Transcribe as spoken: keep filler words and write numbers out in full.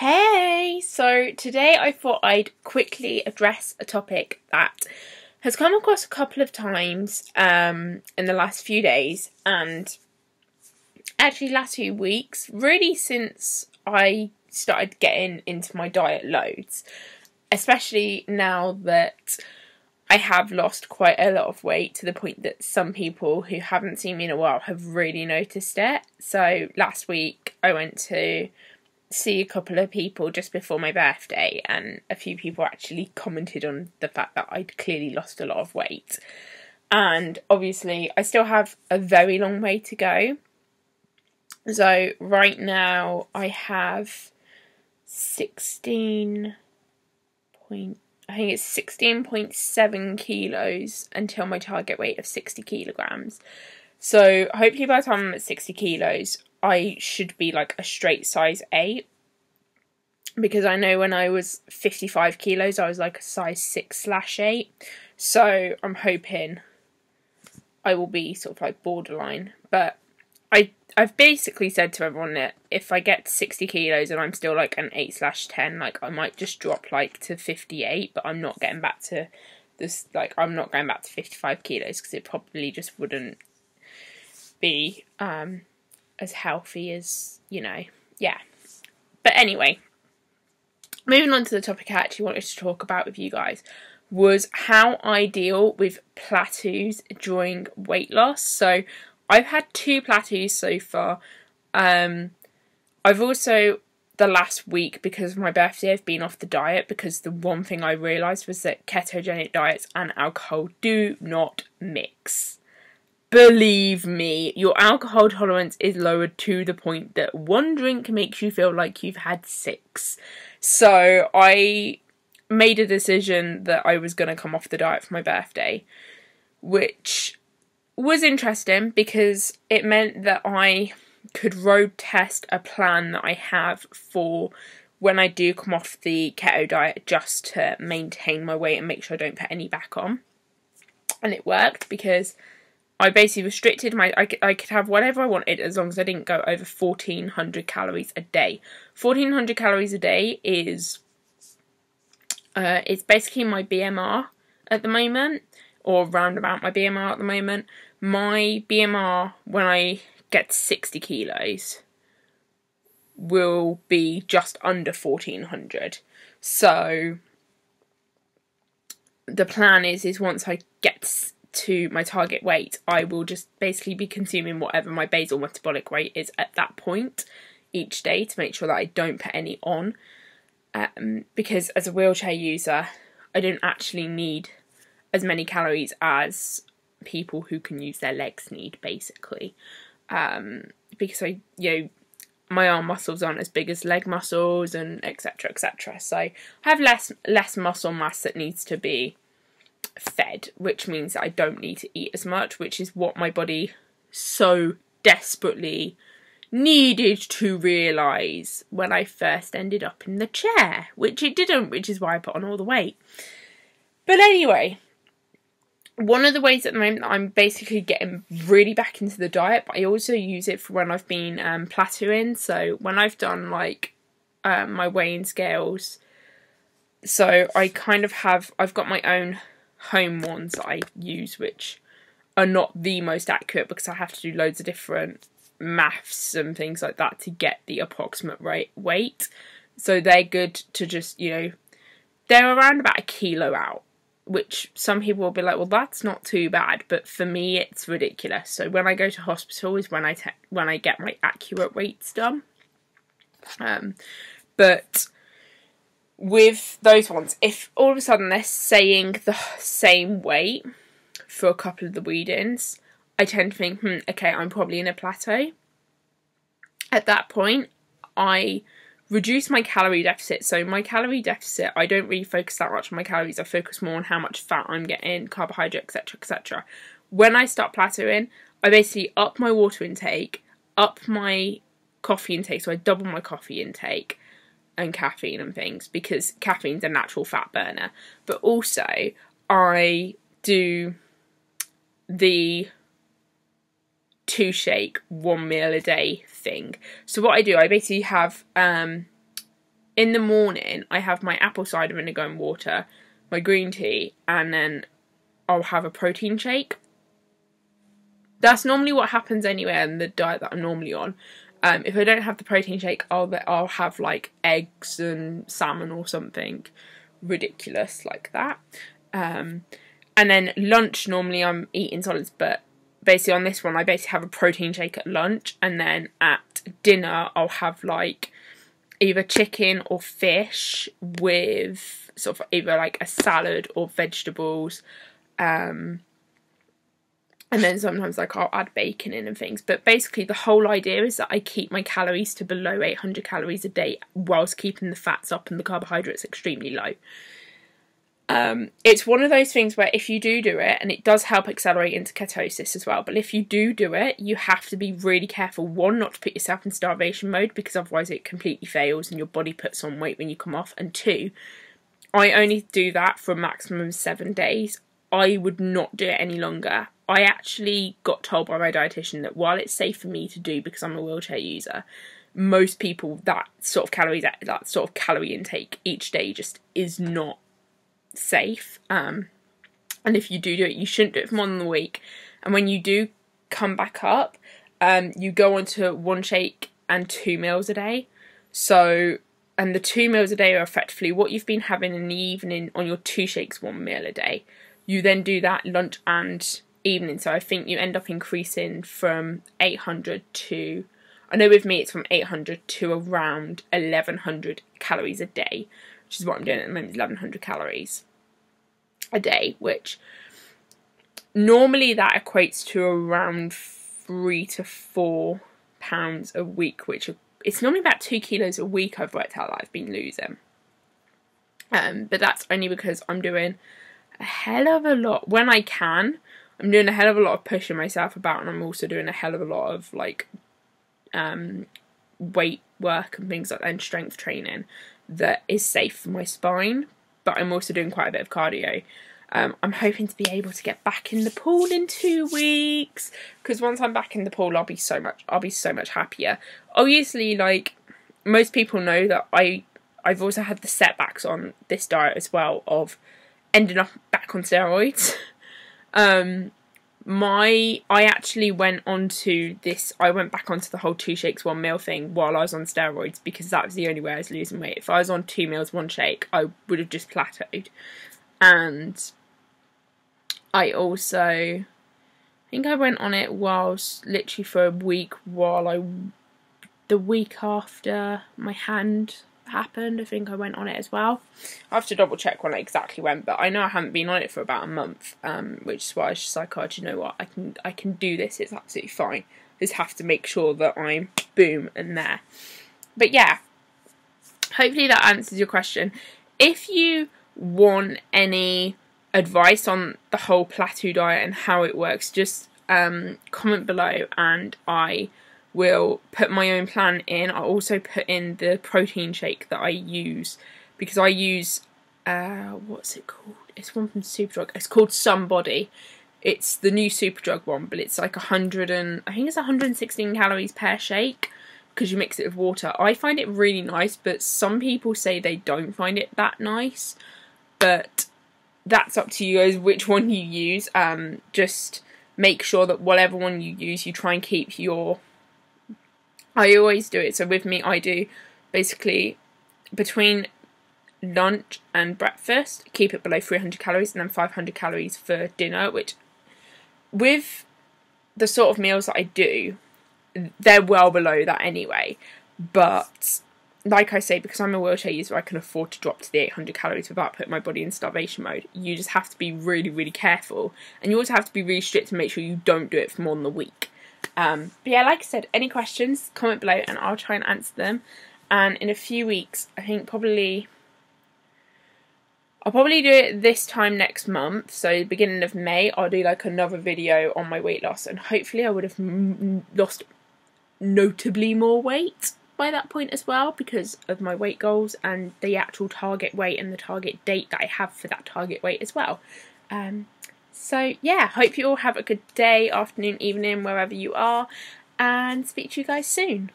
Hey! So today I thought I'd quickly address a topic that has come across a couple of times um, in the last few days and actually last few weeks, really since I started getting into my diet loads, especially now that I have lost quite a lot of weight to the point that some people who haven't seen me in a while have really noticed it. So last week I went to see a couple of people just before my birthday, and a few people actually commented on the fact that I'd clearly lost a lot of weight. And obviously I still have a very long way to go. So right now I have sixteen point I think it's sixteen point seven kilos until my target weight of sixty kilograms. So hopefully by the time I'm at sixty kilos I should be like a straight size eight, because I know when I was fifty-five kilos I was like a size six slash eight, so I'm hoping I will be sort of like borderline. But I, I've basically said to everyone that if I get to sixty kilos and I'm still like an eight slash ten, like I might just drop like to fifty-eight, but I'm not getting back to this, like I'm not going back to fifty-five kilos, because it probably just wouldn't be um as healthy as, you know, yeah. But anyway, moving on to the topic I actually wanted to talk about with you guys was how I deal with plateaus during weight loss. So I've had two plateaus so far. Um, I've also, the last week, because of my birthday, I've been off the diet, because the one thing I realised was that ketogenic diets and alcohol do not mix. Believe me, your alcohol tolerance is lowered to the point that one drink makes you feel like you've had six. So I made a decision that I was going to come off the diet for my birthday, which was interesting because it meant that I could road test a plan that I have for when I do come off the keto diet, just to maintain my weight and make sure I don't put any back on. And it worked, because I basically restricted my, I could, I could have whatever I wanted as long as I didn't go over fourteen hundred calories a day. fourteen hundred calories a day is, uh, it's basically my B M R at the moment, or round about my B M R at the moment. My B M R, when I get to sixty kilos, will be just under fourteen hundred. So the plan is, is once I get to to my target weight, I will just basically be consuming whatever my basal metabolic rate is at that point each day, to make sure that I don't put any on, um, because as a wheelchair user I don't actually need as many calories as people who can use their legs need, basically, um, because I, you know, my arm muscles aren't as big as leg muscles, and etc, etc. So I have less less muscle mass that needs to be fed, which means that I don't need to eat as much, which is what my body so desperately needed to realise when I first ended up in the chair, which it didn't, which is why I put on all the weight. But anyway, one of the ways at the moment that I'm basically getting really back into the diet, but I also use it for when I've been um, plateauing. So when I've done like um, my weighing scales, so I kind of have, I've got my own home ones that I use, which are not the most accurate, because I have to do loads of different maths and things like that to get the approximate rate weight. So they're good to just, you know, they're around about a kilo out, which some people will be like, well, that's not too bad, but for me it's ridiculous. So when I go to hospital is when I te when I get my accurate weights done. Um, but with those ones, if all of a sudden they're saying the same weight for a couple of the weigh-ins, I tend to think, hmm, okay, I'm probably in a plateau. At that point, I reduce my calorie deficit. So my calorie deficit, I don't really focus that much on my calories. I focus more on how much fat I'm getting, carbohydrate, et cetera, et cetera. When I start plateauing, I basically up my water intake, up my coffee intake, so I double my coffee intake, and caffeine and things, because caffeine's a natural fat burner. But also I do the two shake one meal a day thing. So what I do, I basically have um in the morning, I have my apple cider vinegar and water, my green tea, and then I'll have a protein shake. That's normally what happens anyway, and the diet that I'm normally on. Um, if I don't have the protein shake, I'll, I'll have like eggs and salmon or something ridiculous like that. Um, and then lunch, normally I'm eating solids, but basically on this one, I basically have a protein shake at lunch, and then at dinner, I'll have like either chicken or fish with sort of either like a salad or vegetables. Um, and then sometimes like I'll add bacon in and things. But basically the whole idea is that I keep my calories to below eight hundred calories a day whilst keeping the fats up and the carbohydrates extremely low. Um, it's one of those things where if you do do it, and it does help accelerate into ketosis as well, but if you do do it, you have to be really careful, one, not to put yourself in starvation mode, because otherwise it completely fails and your body puts on weight when you come off, and two, I only do that for a maximum of seven days. I would not do it any longer. I actually got told by my dietitian that while it's safe for me to do because I'm a wheelchair user, most people, that sort of calories, that sort of calorie intake each day just is not safe, um, and if you do do it, you shouldn't do it for more than a week, and when you do come back up, um, you go on to one shake and two meals a day, so, and the two meals a day are effectively what you've been having in the evening on your two shakes, one meal a day. You then do that lunch and evening, so I think you end up increasing from eight hundred to, I know with me it's from eight hundred to around eleven hundred calories a day, which is what I'm doing at the moment, eleven hundred calories a day, which normally that equates to around three to four pounds a week, which are, it's normally about two kilos a week I've worked out that I've been losing. Um, but that's only because I'm doing a hell of a lot, when I can, I'm doing a hell of a lot of pushing myself about, and I'm also doing a hell of a lot of like um, weight work and things like that, and strength training that is safe for my spine, but I'm also doing quite a bit of cardio. Um, I'm hoping to be able to get back in the pool in two weeks, because once I'm back in the pool, I'll be so much, I'll be so much happier. Obviously, like most people know that I, I've also had the setbacks on this diet as well of ending up back on steroids. um, my, I actually went onto this, I went back onto the whole two shakes, one meal thing while I was on steroids, because that was the only way I was losing weight. If I was on two meals, one shake, I would have just plateaued. And I also, I think I went on it whilst, literally for a week while I, the week after my hand happened, I think I went on it as well. I have to double check when I exactly went, but I know I haven't been on it for about a month, um, which is why I was just like, oh, do you know what, I can, I can do this, it's absolutely fine. I just have to make sure that I'm boom and there. But yeah, hopefully that answers your question. If you want any advice on the whole plateau diet and how it works, just um, comment below and I will put my own plan in. I'll also put in the protein shake that I use, because I use, uh, what's it called? It's one from Superdrug. It's called Somebody. It's the new Superdrug one, but it's like a hundred and, I think it's one hundred sixteen calories per shake, because you mix it with water. I find it really nice, but some people say they don't find it that nice, but that's up to you guys which one you use. Um, just make sure that whatever one you use, you try and keep your, I always do it, so with me I do basically between lunch and breakfast, keep it below three hundred calories, and then five hundred calories for dinner, which with the sort of meals that I do, they're well below that anyway, but like I say, because I'm a wheelchair user, I can afford to drop to the eight hundred calories without putting my body in starvation mode. You just have to be really, really careful, and you also have to be really strict to make sure you don't do it for more than a week. Um, but yeah, like I said, any questions, comment below and I'll try and answer them. And in a few weeks, I think probably, I'll probably do it this time next month, so beginning of May, I'll do like another video on my weight loss, and hopefully I would have m lost notably more weight by that point as well, because of my weight goals and the actual target weight and the target date that I have for that target weight as well. Um, So yeah, hope you all have a good day, afternoon, evening, wherever you are, and speak to you guys soon.